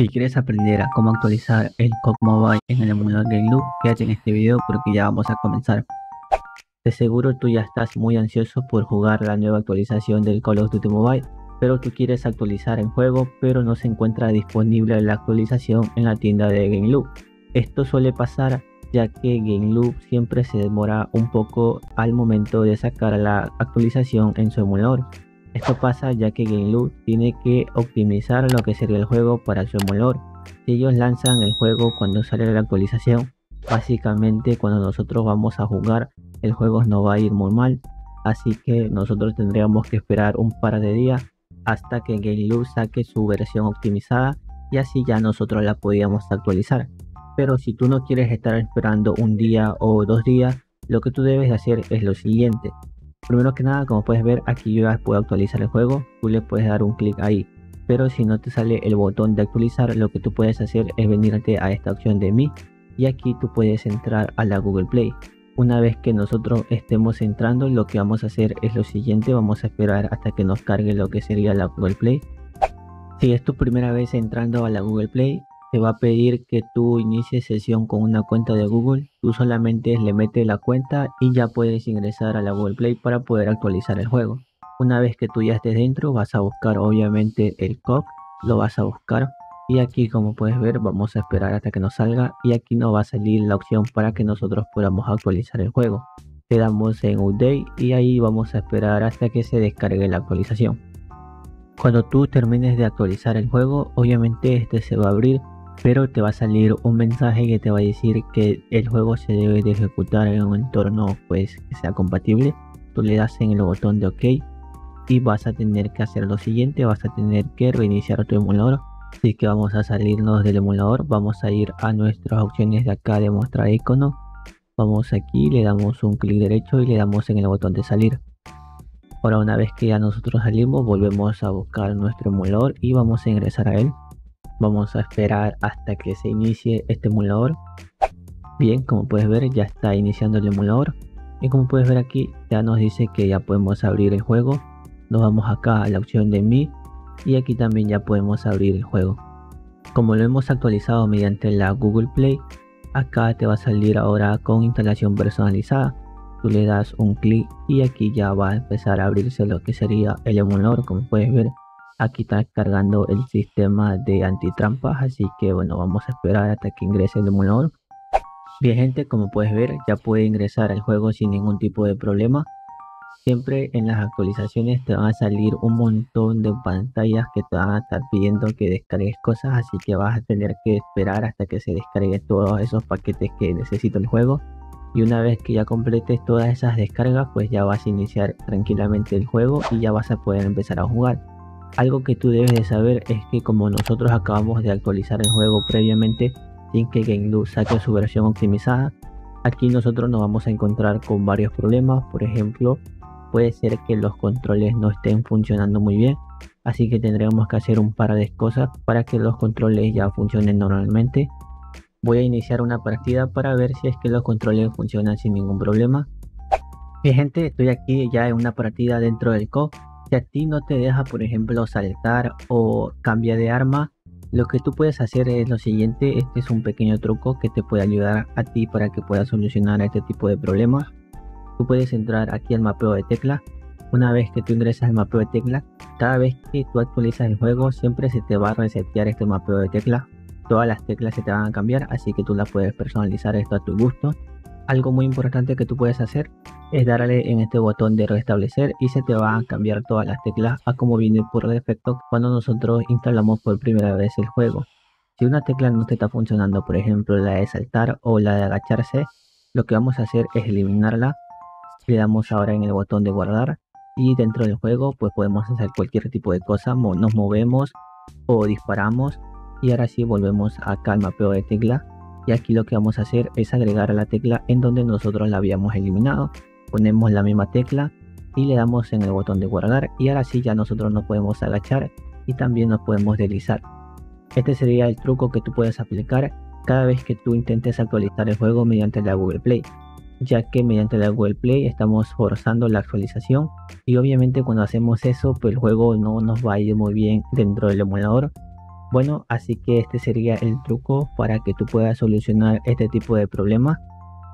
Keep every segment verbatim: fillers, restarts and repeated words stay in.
Si quieres aprender a cómo actualizar el C O D Mobile en el emulador Game Loop, quédate en este video porque ya vamos a comenzar. De seguro tú ya estás muy ansioso por jugar la nueva actualización del Call of Duty Mobile, pero tú quieres actualizar el juego pero no se encuentra disponible la actualización en la tienda de Game Loop. Esto suele pasar ya que Game Loop siempre se demora un poco al momento de sacar la actualización en su emulador. Esto pasa ya que Game Loop tiene que optimizar lo que sería el juego para su emulador. Si ellos lanzan el juego cuando sale la actualización, básicamente cuando nosotros vamos a jugar, el juego no va a ir muy mal. Así que nosotros tendríamos que esperar un par de días hasta que Game Loop saque su versión optimizada y así ya nosotros la podíamos actualizar. Pero si tú no quieres estar esperando un día o dos días, lo que tú debes hacer es lo siguiente. Primero que nada, como puedes ver, aquí yo ya puedo actualizar el juego, tú le puedes dar un clic ahí. Pero si no te sale el botón de actualizar, lo que tú puedes hacer es venirte a esta opción de mí y aquí tú puedes entrar a la Google Play. Una vez que nosotros estemos entrando, lo que vamos a hacer es lo siguiente, vamos a esperar hasta que nos cargue lo que sería la Google Play. Si es tu primera vez entrando a la Google Play, te va a pedir que tú inicies sesión con una cuenta de Google. Tú solamente le metes la cuenta y ya puedes ingresar a la Google Play para poder actualizar el juego. Una vez que tú ya estés dentro, vas a buscar obviamente el C O D, lo vas a buscar y aquí, como puedes ver, vamos a esperar hasta que nos salga y aquí nos va a salir la opción para que nosotros podamos actualizar el juego. Le damos en Update y ahí vamos a esperar hasta que se descargue la actualización. Cuando tú termines de actualizar el juego, obviamente este se va a abrir, pero te va a salir un mensaje que te va a decir que el juego se debe de ejecutar en un entorno pues que sea compatible. Tú le das en el botón de OK y vas a tener que hacer lo siguiente, vas a tener que reiniciar tu emulador. Así que vamos a salirnos del emulador, vamos a ir a nuestras opciones de acá de mostrar icono, vamos aquí, le damos un clic derecho y le damos en el botón de salir. Ahora, una vez que ya nosotros salimos, volvemos a buscar nuestro emulador y vamos a ingresar a él. Vamos a esperar hasta que se inicie este emulador. Bien, como puedes ver, ya está iniciando el emulador. Y como puedes ver aquí, ya nos dice que ya podemos abrir el juego. Nos vamos acá a la opción de mí. Y aquí también ya podemos abrir el juego. Como lo hemos actualizado mediante la Google Play, acá te va a salir ahora con instalación personalizada. Tú le das un clic y aquí ya va a empezar a abrirse lo que sería el emulador, como puedes ver. Aquí está cargando el sistema de antitrampas, así que bueno, vamos a esperar hasta que ingrese el emulador. Bien gente, como puedes ver, ya puede ingresar al juego sin ningún tipo de problema. Siempre en las actualizaciones te van a salir un montón de pantallas que te van a estar pidiendo que descargues cosas, así que vas a tener que esperar hasta que se descarguen todos esos paquetes que necesita el juego. Y una vez que ya completes todas esas descargas, pues ya vas a iniciar tranquilamente el juego y ya vas a poder empezar a jugar. Algo que tú debes de saber es que como nosotros acabamos de actualizar el juego previamente sin que Game Loop saque su versión optimizada, aquí nosotros nos vamos a encontrar con varios problemas. Por ejemplo, puede ser que los controles no estén funcionando muy bien, así que tendremos que hacer un par de cosas para que los controles ya funcionen normalmente. Voy a iniciar una partida para ver si es que los controles funcionan sin ningún problema. Bien gente, estoy aquí ya en una partida dentro del C O D. Si a ti no te deja, por ejemplo, saltar o cambiar de arma, lo que tú puedes hacer es lo siguiente. Este es un pequeño truco que te puede ayudar a ti para que puedas solucionar este tipo de problemas. Tú puedes entrar aquí al mapeo de tecla. Una vez que tú ingresas al mapeo de tecla, cada vez que tú actualizas el juego, siempre se te va a resetear este mapeo de tecla. Todas las teclas se te van a cambiar, así que tú las puedes personalizar esto a tu gusto. Algo muy importante que tú puedes hacer es darle en este botón de restablecer y se te van a cambiar todas las teclas a como viene por defecto cuando nosotros instalamos por primera vez el juego. Si una tecla no te está funcionando, por ejemplo la de saltar o la de agacharse, lo que vamos a hacer es eliminarla. Le damos ahora en el botón de guardar y dentro del juego pues podemos hacer cualquier tipo de cosa, nos movemos o disparamos. Y ahora sí, volvemos acá al mapeo de tecla. Y aquí lo que vamos a hacer es agregar a la tecla en donde nosotros la habíamos eliminado. Ponemos la misma tecla y le damos en el botón de guardar y ahora sí ya nosotros nos podemos agachar y también nos podemos deslizar. Este sería el truco que tú puedes aplicar cada vez que tú intentes actualizar el juego mediante la Google Play, ya que mediante la Google Play estamos forzando la actualización y obviamente cuando hacemos eso pues el juego no nos va a ir muy bien dentro del emulador. Bueno, así que este sería el truco para que tú puedas solucionar este tipo de problemas.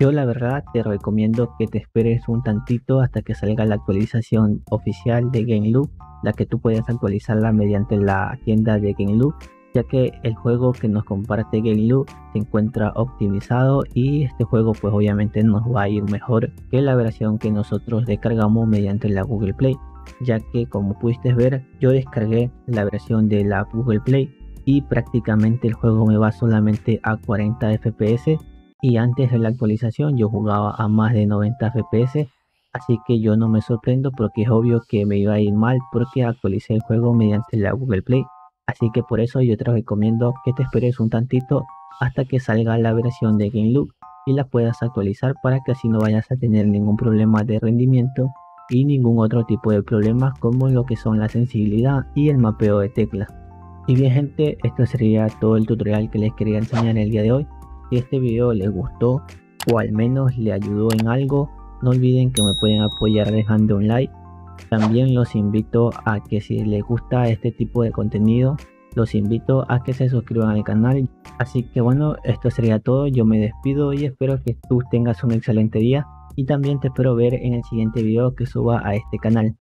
Yo la verdad te recomiendo que te esperes un tantito hasta que salga la actualización oficial de Game Loop, la que tú puedes actualizarla mediante la tienda de Game Loop, ya que el juego que nos comparte Game Loop se encuentra optimizado y este juego pues obviamente nos va a ir mejor que la versión que nosotros descargamos mediante la Google Play, ya que como pudiste ver yo descargué la versión de la Google Play y prácticamente el juego me va solamente a cuarenta F P S. Y antes de la actualización yo jugaba a más de noventa F P S, así que yo no me sorprendo porque es obvio que me iba a ir mal porque actualicé el juego mediante la Google Play. Así que por eso yo te recomiendo que te esperes un tantito hasta que salga la versión de Game Loop y la puedas actualizar para que así no vayas a tener ningún problema de rendimiento y ningún otro tipo de problemas como lo que son la sensibilidad y el mapeo de teclas. Y bien gente, esto sería todo el tutorial que les quería enseñar el día de hoy. Si este video les gustó o al menos le ayudó en algo, no olviden que me pueden apoyar dejando un like. También los invito a que si les gusta este tipo de contenido, los invito a que se suscriban al canal. Así que bueno, esto sería todo, yo me despido y espero que tú tengas un excelente día. Y también te espero ver en el siguiente video que suba a este canal.